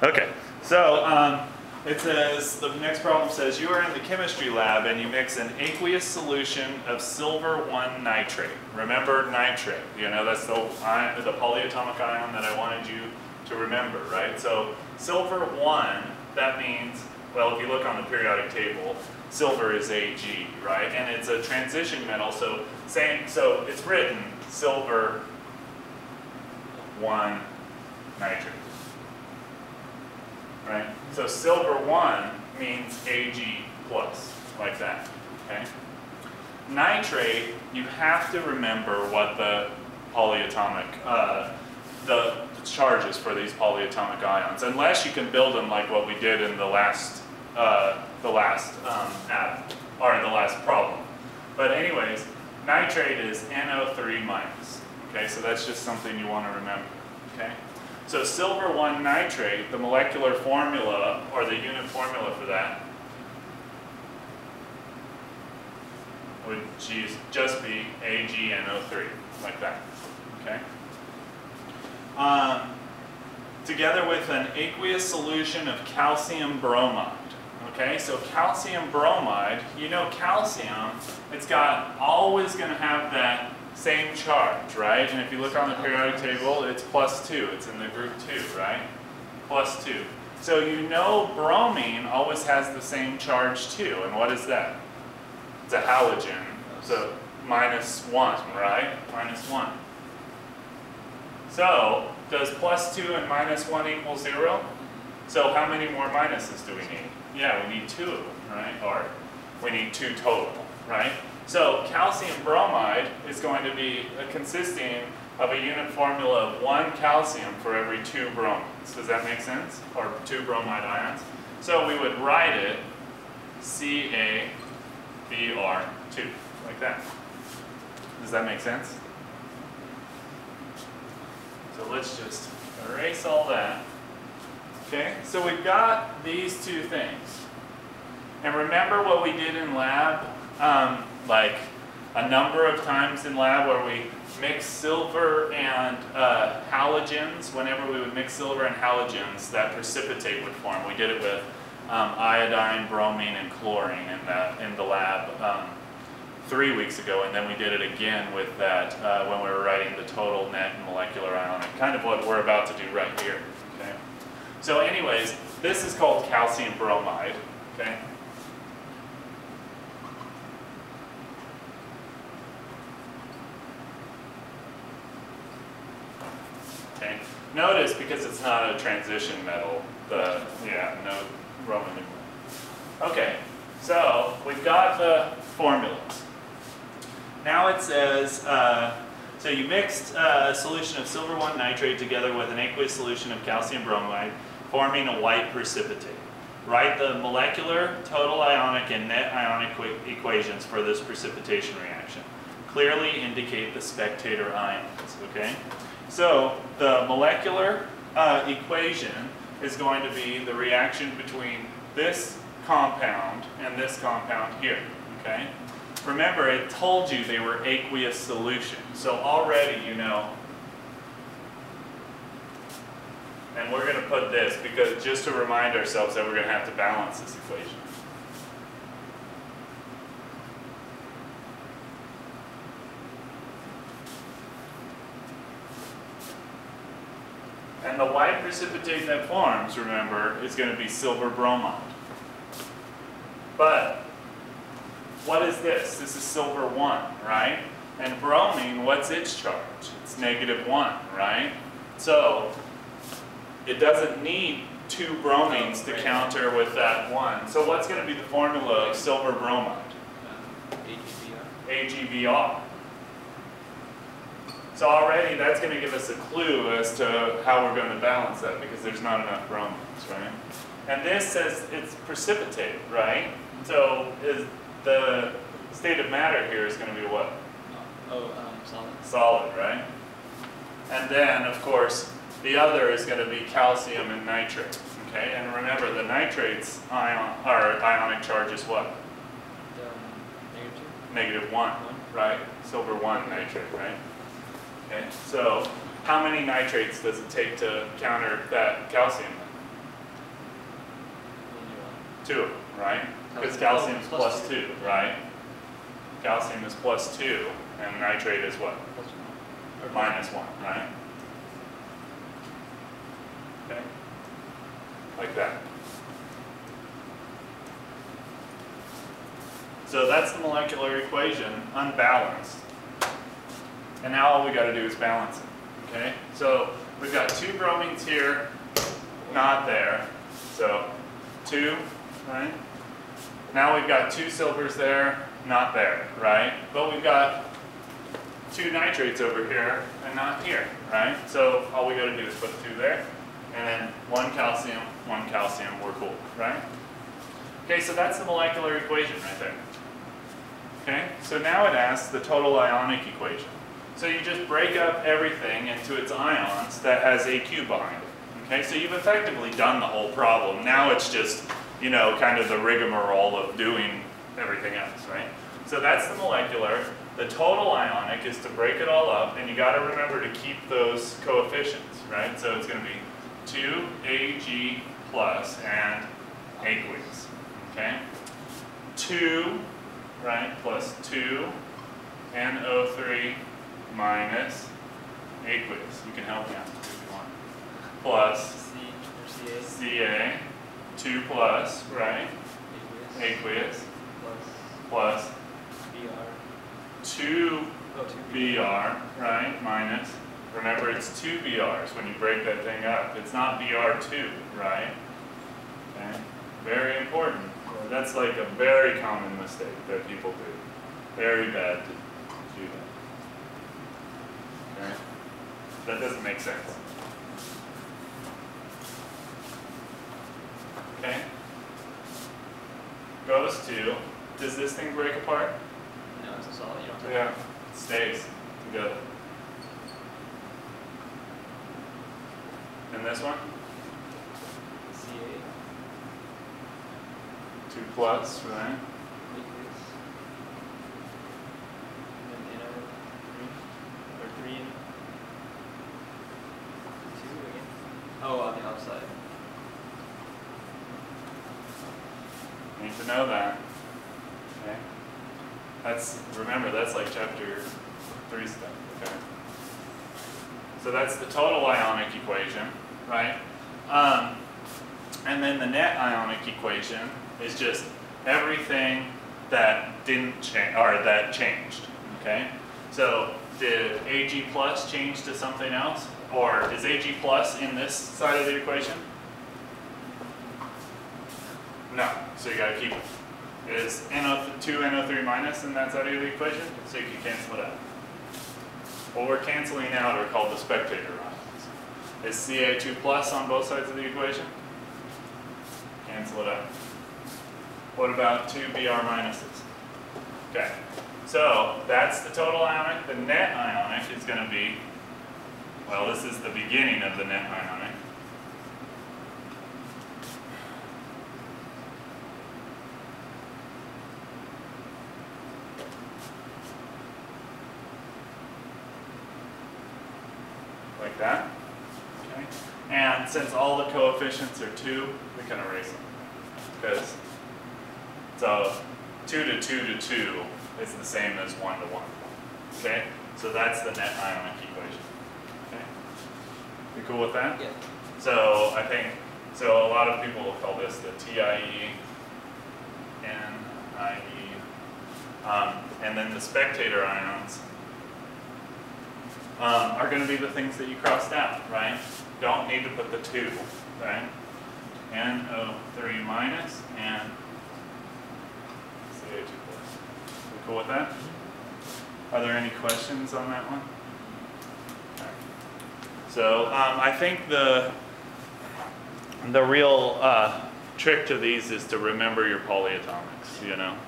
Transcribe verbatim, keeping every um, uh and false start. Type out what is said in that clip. Okay, so um, it says, the next problem says, you are in the chemistry lab and you mix an aqueous solution of silver one nitrate. Remember nitrate, you know, that's the, ion, the polyatomic ion that I wanted you to remember, right? So silver one, that means, well, if you look on the periodic table, silver is A G, right? And it's a transition metal, so same, so it's written silver one nitrate, right? So silver one means A G plus, like that, okay? Nitrate, you have to remember what the polyatomic, uh, the charges for these polyatomic ions, unless you can build them like what we did in the last, uh, the last um, atom, or in the last problem. But anyways, nitrate is N O three minus, okay? So that's just something you want to remember, okay? So silver one nitrate, the molecular formula, or the unit formula for that, would just be A G N O three, like that, okay? Um, together with an aqueous solution of calcium bromide, okay? So calcium bromide, you know calcium, it's got, always gonna have that same charge, right? And if you look on the periodic table, it's plus two. It's in the group two, right? Plus two. So you know bromine always has the same charge too. And what is that? It's a halogen. So minus one, right? Minus one. So does plus two and minus one equal zero? So how many more minuses do we need? Yeah, we need two of them, right? Or we need two total, right? So calcium bromide is going to be consisting of a unit formula of one calcium for every two bromines. Does that make sense? Or two bromide ions. So we would write it C A B R two, like that. Does that make sense? So let's just erase all that. Okay, so we've got these two things. And remember what we did in lab? Um, like a number of times in lab where we mix silver and uh, halogens. Whenever we would mix silver and halogens, that precipitate would form. We did it with um, iodine, bromine, and chlorine in the, in the lab um, three weeks ago, and then we did it again with that uh, when we were writing the total net molecular ion, kind of what we're about to do right here. Okay? So anyways, this is called calcium bromide. Okay? Okay. Notice, because it's not a transition metal, the, yeah, no Roman numeral. Okay, so we've got the formulas. Now it says, uh, so you mixed a solution of silver one nitrate together with an aqueous solution of calcium bromide, forming a white precipitate. Write the molecular, total ionic, and net ionic equations for this precipitation reaction. Clearly indicate the spectator ions, okay? So the molecular uh, equation is going to be the reaction between this compound and this compound here, okay? Remember, it told you they were aqueous solutions, so already you know, and we're going to put this because just to remind ourselves that we're going to have to balance this equation. And the white precipitate that forms, remember, is going to be silver bromide. But what is this? This is silver one, right? And bromine, what's its charge? It's negative one, right? So it doesn't need two bromines to counter with that one. So what's going to be the formula of silver bromide? A G B r. So already that's going to give us a clue as to how we're going to balance that because there's not enough bromines, right? And this says it's precipitate, right? So is the state of matter here is going to be what? Oh, um, solid. Solid, right? And then, of course, the other is going to be calcium and nitrate, okay? And remember, the nitrate's ion, or ionic charge is what? Um, negative two. Negative one, right? Silver one nitrate, right? Okay, so how many nitrates does it take to counter that calcium? two, right? Because calcium is plus two, right? Calcium is plus two, and nitrate is what? Or minus one, right? Okay, like that. So that's the molecular equation, unbalanced. And now all we got to do is balance it, okay? So we've got two bromines here, not there. So two, right? Now we've got two silvers there, not there, right? But we've got two nitrates over here and not here, right? So all we got to do is put two there, and then one calcium, one calcium, we're cool, right? Okay, so that's the molecular equation right there. Okay, so now it asks the total ionic equation. So you just break up everything into its ions that has A Q behind it. Okay, so you've effectively done the whole problem. Now it's just, you know, kind of the rigmarole of doing everything else, right? So that's the molecular. The total ionic is to break it all up, and you got to remember to keep those coefficients, right? So it's going to be two A G plus and aqueous, okay? two, right, plus two N O three minus aqueous. You can help me out if you want. Plus C A, two plus, right, aqueous, plus two B R, right, minus, remember it's two B Rs when you break that thing up. It's not B R two, right? Okay. Very important. That's like a very common mistake that people do. Very bad to do that. Okay. That doesn't make sense. Okay. Goes to, does this thing break apart? No, it's a solid. You don't touch it. Yeah, it stays together. And this one? C A. two plus, right? Or three. Oh, on the outside. Need to know that. Okay. That's, remember, that's like chapter three stuff. Okay. So that's the total ionic equation, right? Um, and then the net ionic equation is just everything that didn't change, or that changed, okay? So did A G plus change to something else? Or is A G plus in this side of the equation? No, so you gotta keep it. Is two N O three minus in that side of the equation? So you can cancel it out. What we're canceling out are called the spectator ions. Is C A two plus on both sides of the equation? Cancel it out. What about two B R minuses? Okay, so that's the total ionic. The net ionic is going to be, well, this is the beginning of the net ionic. That. Okay. And since all the coefficients are two, we can erase them. Because so two to two to two is the same as one to one. Okay? So that's the net ionic equation. Okay? You cool with that? Yeah. So I think so a lot of people will call this the T I E N I E. Um, and then the spectator ions. Um, are going to be the things that you crossed out, right? Don't need to put the two, right? N O three minus and C A two plus. We cool with that? Are there any questions on that one? Okay. So um, I think the the real uh, trick to these is to remember your polyatomics, you know.